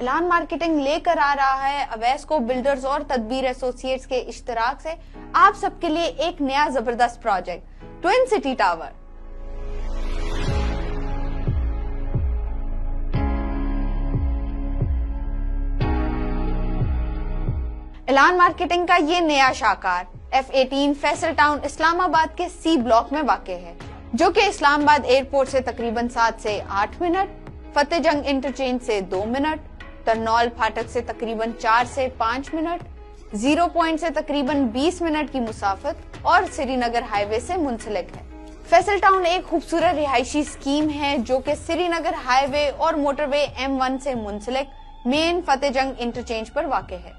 एलान मार्केटिंग लेकर आ रहा है अवैसको बिल्डर्स और तदबीर एसोसिएट्स के इश्तराक से आप सबके लिए एक नया जबरदस्त project twin city tower. Elan marketing का ये नया शाकार F-18 फैसल टाउन इस्लामाबाद के सी ब्लॉक में वाक़ है, जो कि इस्लामाबाद एयरपोर्ट से तकरीबन 7 से 8 मिनट, फतेहजंग इंटरचेंज से 2 मिनट, तरनौल फाटक से तकरीबन 4 से 5 मिनट, 0 पॉइंट से तकरीबन 20 मिनट की मुसाफत और श्रीनगर हाईवे से मुंसलिक है। फैसल टाउन एक खूबसूरत रिहायशी स्कीम है जो कि श्रीनगर हाईवे और मोटरवे M-1 से मुंसलिक मेन फतेहजंग इंटरचेंज पर वाक़ है।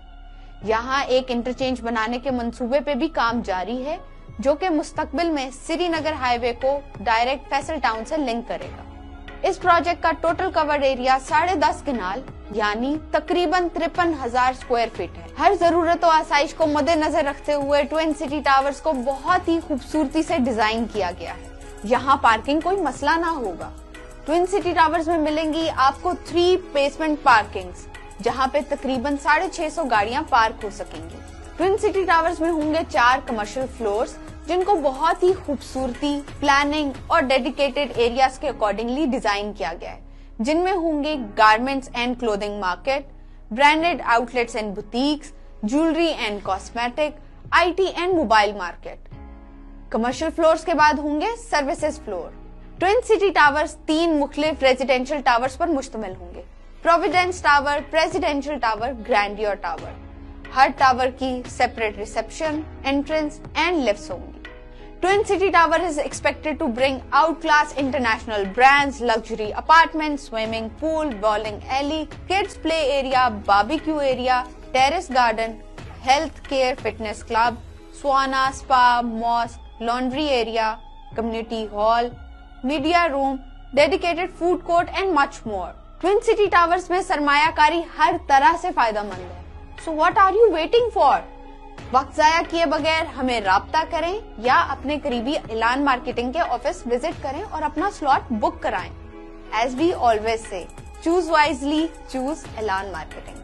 यहाँ एक इंटरचेंज बनाने के मंसूबे पे भी काम जारी है जो कि मुस्तकबिल में श्रीनगर हाईवे को डायरेक्ट फैसल टाउन से लिंक करेगा। इस प्रोजेक्ट का टोटल कवर एरिया 10.5 कनाल यानी तकरीबन 53,000 स्क्वायर फीट है। हर जरूरत और आसाइश को मद्देनजर रखते हुए ट्विन सिटी टावर्स को बहुत ही खूबसूरती से डिजाइन किया गया है। यहाँ पार्किंग कोई मसला ना होगा। ट्विन सिटी टावर्स में मिलेंगी आपको 3 बेसमेंट पार्किंग, जहाँ पे तकरीबन 650 गाड़ियाँ पार्क हो सकेंगी। ट्विन सिटी टावर्स में होंगे 4 कमर्शियल फ्लोर्स जिनको बहुत ही खूबसूरती, प्लानिंग और डेडिकेटेड एरियाज के अकॉर्डिंगली डिजाइन किया गया है, जिनमें होंगे garments and clothing market, branded outlets and boutiques, jewellery and cosmetic, IT and mobile market. Commercial floors के बाद होंगे services floor. Twin city towers 3 मुख्तलिफ रेजिडेंशियल टावर्स पर मुश्तमिल होंगे: providence tower, presidential tower, grandeur tower. हर टावर की separate reception, entrance and lifts होंगी। Twin city tower is expected to bring out class international brands, luxury apartment, swimming pool, bowling alley, kids play area, barbecue area, terrace garden, health care, fitness club, sauna, spa, mosque, laundry area, community hall, media room, dedicated food court and much more. Twin city towers में सरमायाकारी हर तरह से फायदेमंद है। So what are you waiting for? वक्त जाया किए बगैर हमें राब्ता करें या अपने करीबी एलान मार्केटिंग के ऑफिस विजिट करें और अपना स्लॉट बुक कराएं। As we always say, choose wisely, choose Elan marketing.